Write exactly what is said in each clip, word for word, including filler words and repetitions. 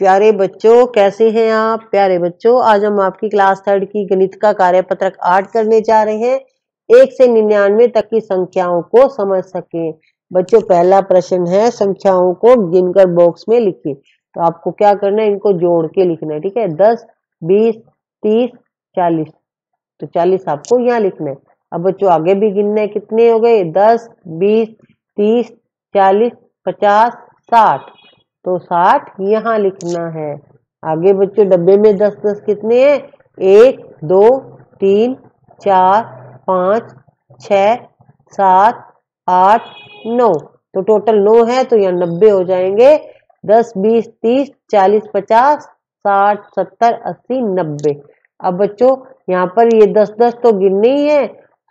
प्यारे बच्चों, कैसे हैं आप? प्यारे बच्चों, आज हम आपकी क्लास थर्ड की गणित का कार्यपत्रक आठ करने जा रहे हैं। एक से निन्यानवे तक की संख्याओं को समझ सकें। बच्चों, पहला प्रश्न है संख्याओं को गिनकर बॉक्स में लिखिए। तो आपको क्या करना है, इनको जोड़ के लिखना है। ठीक है, दस, बीस, तीस, चालीस। तो चालीस आपको यहाँ लिखना है। अब बच्चों आगे भी गिनना है, कितने हो गए? दस, बीस, तीस, चालीस, पचास, साठ। तो साठ यहाँ लिखना है। आगे बच्चों डब्बे में दस दस कितने हैं? एक, दो, तीन, चार, पाँच, छः, सात, आठ, नौ। तो टोटल नौ है, तो यहाँ नब्बे हो जाएंगे। दस, बीस, तीस, चालीस, पचास, साठ, सत्तर, अस्सी, नब्बे। अब बच्चों यहाँ पर ये दस दस तो गिनने ही है,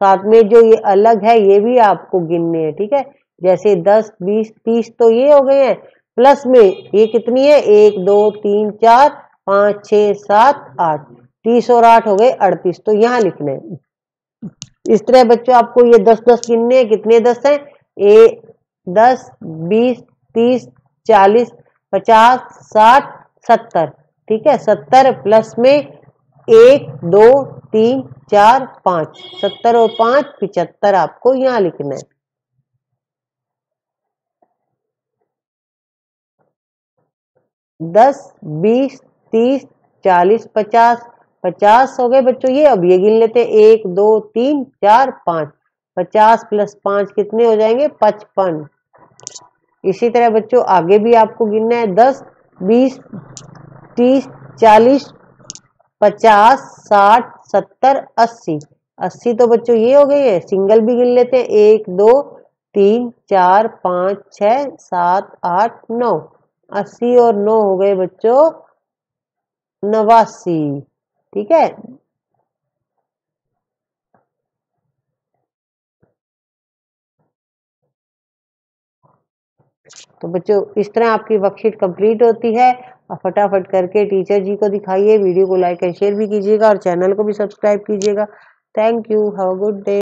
साथ में जो ये अलग है ये भी आपको गिनने हैं। ठीक है, जैसे दस, बीस, तीस तो ये हो गए हैं, प्लस में ये कितनी है? एक, दो, तीन, चार, पाँच, छः, सात, आठ। तीस और आठ हो गए अड़तीस। तो यहाँ लिखना है। इस तरह बच्चों आपको ये दस दस गिनने हैं। कितने दस हैं? एक, दस, बीस, तीस, चालीस, पचास, साठ, सत्तर। ठीक है, सत्तर प्लस में एक, दो, तीन, चार, पाँच। सत्तर और पाँच पिचहत्तर आपको यहाँ लिखना है। दस, बीस, तीस, चालीस, पचास। पचास हो गए बच्चों ये। अब ये गिन लेते हैं, एक, दो, तीन, चार, पाँच। पचास प्लस पाँच कितने हो जाएंगे? पचपन। इसी तरह बच्चों आगे भी आपको गिनना है। दस, बीस, तीस, चालीस, पचास, साठ, सत्तर, अस्सी। अस्सी तो बच्चों ये हो गई है। सिंगल भी गिन लेते हैं, एक, दो, तीन, चार, पाँच, छः, सात, आठ, नौ। अस्सी और नौ हो गए बच्चों नवासी। ठीक है, तो बच्चों इस तरह आपकी वर्कशीट कंप्लीट होती है। फटाफट करके टीचर जी को दिखाइए। वीडियो को लाइक एंड शेयर भी कीजिएगा और चैनल को भी सब्सक्राइब कीजिएगा। Thank you, have a good day.